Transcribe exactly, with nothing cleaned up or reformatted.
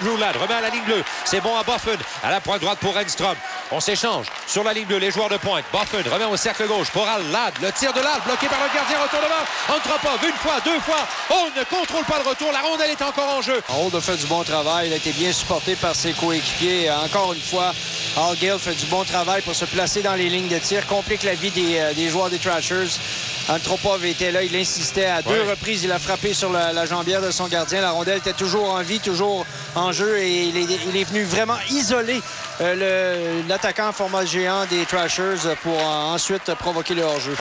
Andrew Ladd remet à la ligne bleue. C'est bon à Borfeud. À la pointe droite pour Enstrom. On s'échange sur la ligne bleue. Les joueurs de pointe. Borfeud remet au cercle gauche pour Ladd. Le tir de Ladd bloqué par le gardien. Retournement. Antropov une fois, deux fois. On ne contrôle pas le retour. La rondelle est encore en jeu. Auld a fait du bon travail. Il a été bien supporté par ses coéquipiers. Encore une fois, Auld fait du bon travail pour se placer dans les lignes de tir. Complique la vie des, euh, des joueurs des Thrashers. Antropov était là. Il insistait à deux ouais. reprises. Il a frappé sur la, la jambière de son gardien. La rondelle était toujours en vie, toujours en jeu. Et il est, il est venu vraiment isoler euh, l'attaquant en format géant des Thrashers pour euh, ensuite provoquer le hors-jeu.